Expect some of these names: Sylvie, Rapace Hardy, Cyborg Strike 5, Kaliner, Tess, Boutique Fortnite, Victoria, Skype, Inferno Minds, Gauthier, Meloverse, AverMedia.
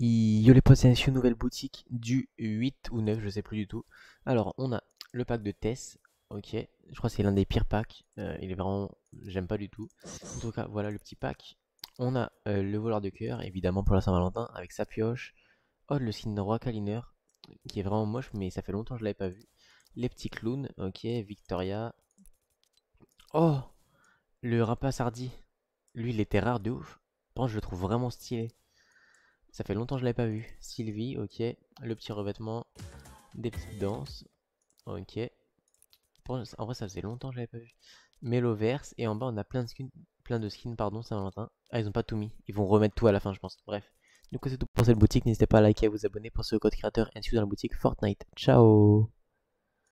Yo les potes, c'est une nouvelle boutique du 8 ou 9, je sais plus du tout. Alors on a le pack de Tess, ok, je crois que c'est l'un des pires packs, il est vraiment, j'aime pas du tout. En tout cas voilà le petit pack, on a le voleur de cœur, évidemment pour la Saint-Valentin, avec sa pioche. Oh, le skin roi Kaliner, qui est vraiment moche mais ça fait longtemps que je l'avais pas vu. Les petits clowns, ok, Victoria. Oh, le Rapace Hardy, lui il était rare de ouf, je pense que je le trouve vraiment stylé. Ça fait longtemps que je l'avais pas vu. Sylvie, ok. Le petit revêtement. Des petites danses. Ok. En vrai, ça faisait longtemps que je l'avais pas vu. Meloverse. Et en bas, on a plein de skins, pardon, Saint-Valentin. Ah, ils ont pas tout mis. Ils vont remettre tout à la fin, je pense. Bref. Du coup, c'est tout pour cette boutique. N'hésitez pas à liker et à vous abonner pour ce code créateur ainsi que dans la boutique Fortnite. Ciao!